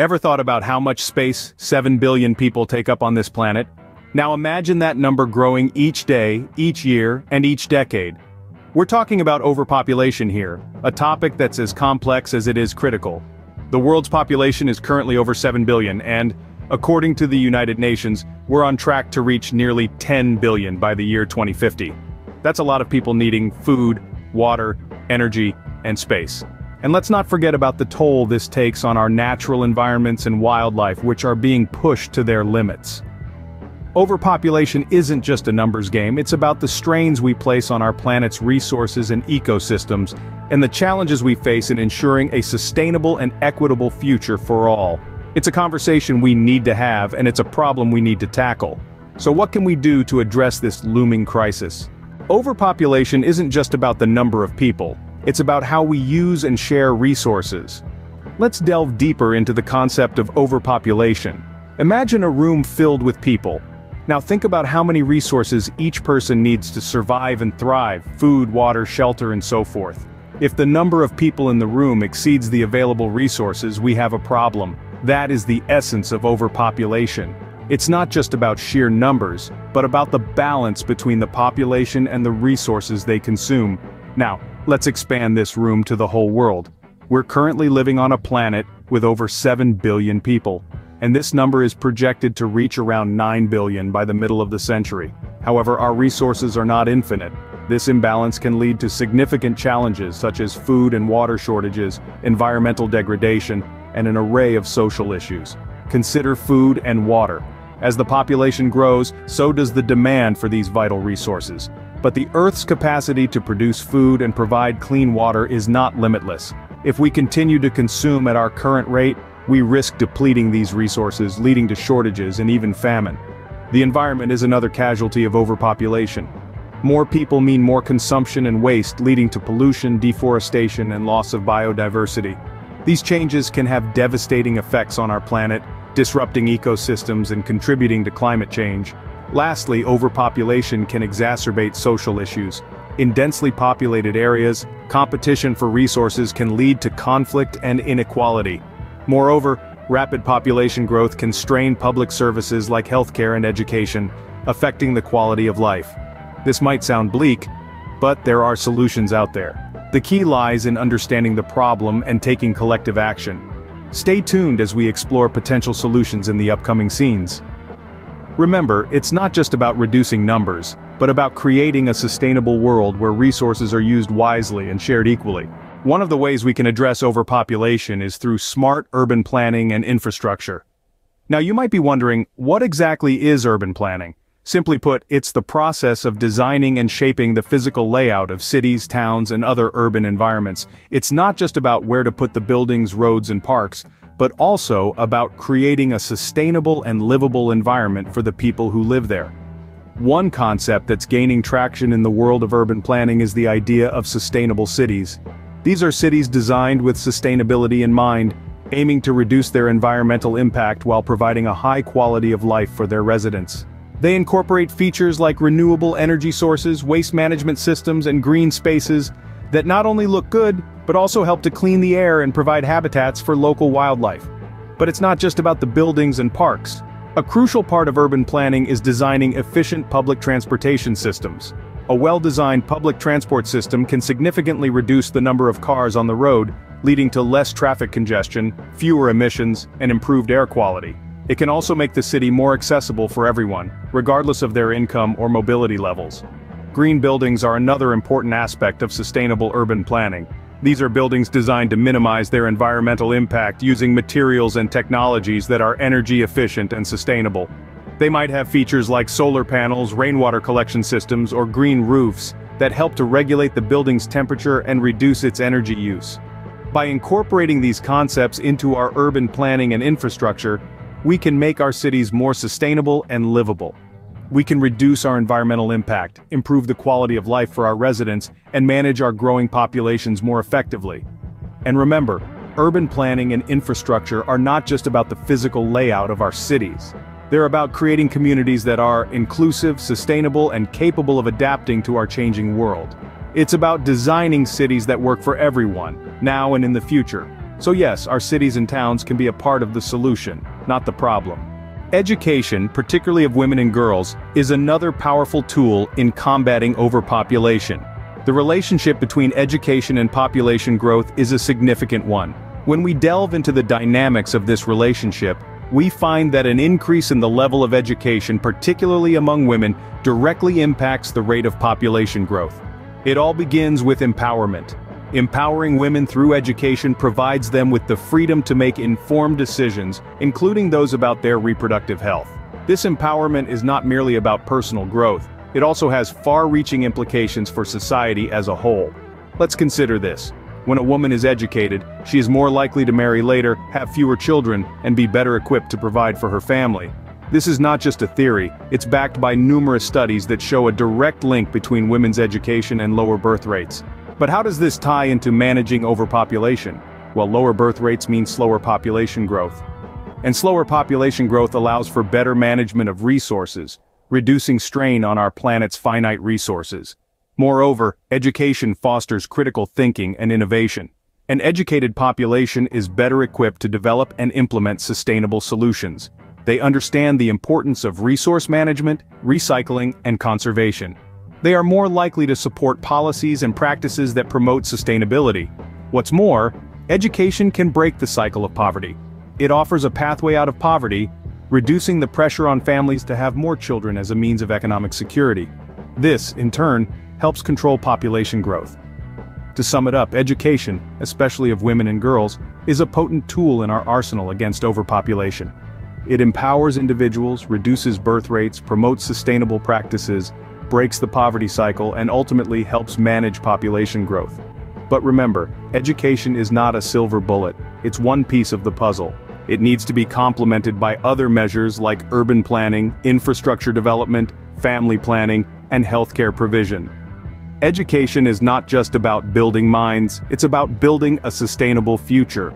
Ever thought about how much space 7 billion people take up on this planet? Now imagine that number growing each day, each year, and each decade. We're talking about overpopulation here, a topic that's as complex as it is critical. The world's population is currently over 7 billion and, according to the United Nations, we're on track to reach nearly 10 billion by the year 2050. That's a lot of people needing food, water, energy, and space. And let's not forget about the toll this takes on our natural environments and wildlife, which are being pushed to their limits. Overpopulation isn't just a numbers game, it's about the strains we place on our planet's resources and ecosystems, and the challenges we face in ensuring a sustainable and equitable future for all. It's a conversation we need to have, and it's a problem we need to tackle. So what can we do to address this looming crisis? Overpopulation isn't just about the number of people, it's about how we use and share resources. Let's delve deeper into the concept of overpopulation. Imagine a room filled with people. Now think about how many resources each person needs to survive and thrive, food, water, shelter, and so forth. If the number of people in the room exceeds the available resources, we have a problem. That is the essence of overpopulation. It's not just about sheer numbers, but about the balance between the population and the resources they consume. Now, let's expand this room to the whole world. We're currently living on a planet with over 7 billion people, and this number is projected to reach around 9 billion by the middle of the century. However, our resources are not infinite. This imbalance can lead to significant challenges such as food and water shortages, environmental degradation, and an array of social issues. Consider food and water. As the population grows, so does the demand for these vital resources. But the Earth's capacity to produce food and provide clean water is not limitless. If we continue to consume at our current rate, we risk depleting these resources, leading to shortages and even famine. The environment is another casualty of overpopulation. More people mean more consumption and waste, leading to pollution, deforestation, and loss of biodiversity. These changes can have devastating effects on our planet, disrupting ecosystems and contributing to climate change. Lastly, overpopulation can exacerbate social issues. In densely populated areas, competition for resources can lead to conflict and inequality. Moreover, rapid population growth can strain public services like healthcare and education, affecting the quality of life. This might sound bleak, but there are solutions out there. The key lies in understanding the problem and taking collective action. Stay tuned as we explore potential solutions in the upcoming scenes. Remember, it's not just about reducing numbers, but about creating a sustainable world where resources are used wisely and shared equally. One of the ways we can address overpopulation is through smart urban planning and infrastructure. Now you might be wondering, what exactly is urban planning? Simply put, it's the process of designing and shaping the physical layout of cities, towns, and other urban environments. It's not just about where to put the buildings, roads, and parks, but also about creating a sustainable and livable environment for the people who live there. One concept that's gaining traction in the world of urban planning is the idea of sustainable cities. These are cities designed with sustainability in mind, aiming to reduce their environmental impact while providing a high quality of life for their residents. They incorporate features like renewable energy sources, waste management systems, and green spaces that not only look good, but also help to clean the air and provide habitats for local wildlife. But it's not just about the buildings and parks. A crucial part of urban planning is designing efficient public transportation systems. A well-designed public transport system can significantly reduce the number of cars on the road, leading to less traffic congestion, fewer emissions, and improved air quality. It can also make the city more accessible for everyone, regardless of their income or mobility levels. Green buildings are another important aspect of sustainable urban planning. These are buildings designed to minimize their environmental impact using materials and technologies that are energy efficient and sustainable. They might have features like solar panels, rainwater collection systems, or green roofs that help to regulate the building's temperature and reduce its energy use. By incorporating these concepts into our urban planning and infrastructure, we can make our cities more sustainable and livable. We can reduce our environmental impact, improve the quality of life for our residents, and manage our growing populations more effectively. And remember, urban planning and infrastructure are not just about the physical layout of our cities. They're about creating communities that are inclusive, sustainable, and capable of adapting to our changing world. It's about designing cities that work for everyone, now and in the future. So yes, our cities and towns can be a part of the solution, not the problem. Education, particularly of women and girls, is another powerful tool in combating overpopulation. The relationship between education and population growth is a significant one. When we delve into the dynamics of this relationship, we find that an increase in the level of education, particularly among women, directly impacts the rate of population growth. It all begins with empowerment. Empowering women through education provides them with the freedom to make informed decisions, including those about their reproductive health. This empowerment is not merely about personal growth, it also has far-reaching implications for society as a whole. Let's consider this. When a woman is educated, she is more likely to marry later, have fewer children, and be better equipped to provide for her family. This is not just a theory, it's backed by numerous studies that show a direct link between women's education and lower birth rates. But how does this tie into managing overpopulation? Well, lower birth rates mean slower population growth. And slower population growth allows for better management of resources, reducing strain on our planet's finite resources. Moreover, education fosters critical thinking and innovation. An educated population is better equipped to develop and implement sustainable solutions. They understand the importance of resource management, recycling, and conservation. They are more likely to support policies and practices that promote sustainability. What's more, education can break the cycle of poverty. It offers a pathway out of poverty, reducing the pressure on families to have more children as a means of economic security. This, in turn, helps control population growth. To sum it up, education, especially of women and girls, is a potent tool in our arsenal against overpopulation. It empowers individuals, reduces birth rates, promotes sustainable practices, breaks the poverty cycle, and ultimately helps manage population growth. But remember, education is not a silver bullet, it's one piece of the puzzle. It needs to be complemented by other measures like urban planning, infrastructure development, family planning, and healthcare provision. Education is not just about building minds, it's about building a sustainable future.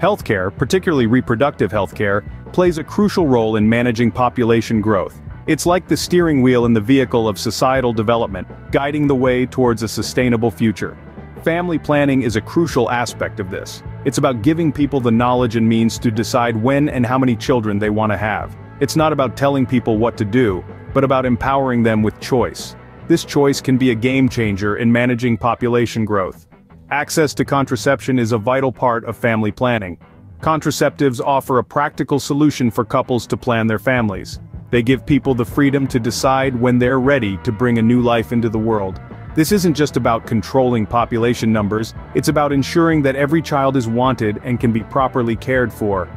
Healthcare, particularly reproductive healthcare, plays a crucial role in managing population growth. It's like the steering wheel in the vehicle of societal development, guiding the way towards a sustainable future. Family planning is a crucial aspect of this. It's about giving people the knowledge and means to decide when and how many children they want to have. It's not about telling people what to do, but about empowering them with choice. This choice can be a game changer in managing population growth. Access to contraception is a vital part of family planning. Contraceptives offer a practical solution for couples to plan their families. They give people the freedom to decide when they're ready to bring a new life into the world. This isn't just about controlling population numbers, it's about ensuring that every child is wanted and can be properly cared for.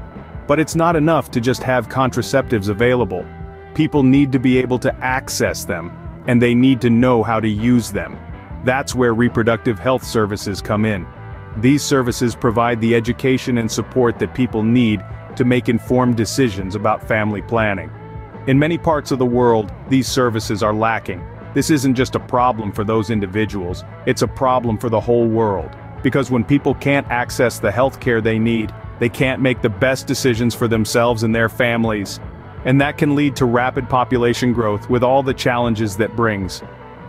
But it's not enough to just have contraceptives available. People need to be able to access them, and they need to know how to use them. That's where reproductive health services come in. These services provide the education and support that people need to make informed decisions about family planning. In many parts of the world, these services are lacking. This isn't just a problem for those individuals, it's a problem for the whole world. Because when people can't access the healthcare they need, they can't make the best decisions for themselves and their families. And that can lead to rapid population growth with all the challenges that brings.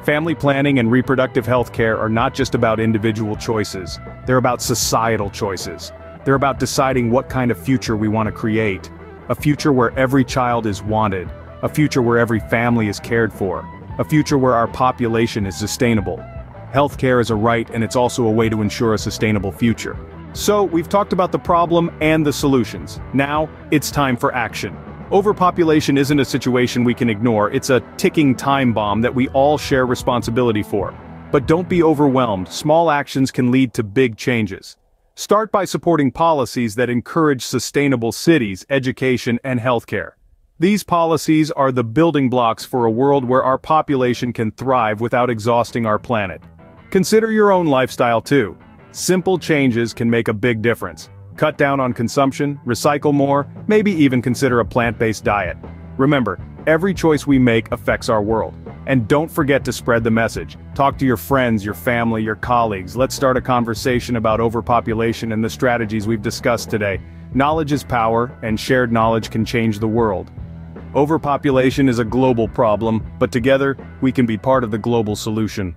Family planning and reproductive health care are not just about individual choices. They're about societal choices. They're about deciding what kind of future we want to create. A future where every child is wanted. A future where every family is cared for. A future where our population is sustainable. Healthcare is a right, and it's also a way to ensure a sustainable future. So, we've talked about the problem and the solutions. Now, it's time for action. Overpopulation isn't a situation we can ignore, it's a ticking time bomb that we all share responsibility for. But don't be overwhelmed, small actions can lead to big changes. Start by supporting policies that encourage sustainable cities, education, and healthcare. These policies are the building blocks for a world where our population can thrive without exhausting our planet. Consider your own lifestyle too. Simple changes can make a big difference. Cut down on consumption, recycle more, maybe even consider a plant-based diet. Remember, every choice we make affects our world. And don't forget to spread the message. Talk to your friends, your family, your colleagues. Let's start a conversation about overpopulation and the strategies we've discussed today. Knowledge is power, and shared knowledge can change the world. Overpopulation is a global problem, but together, we can be part of the global solution.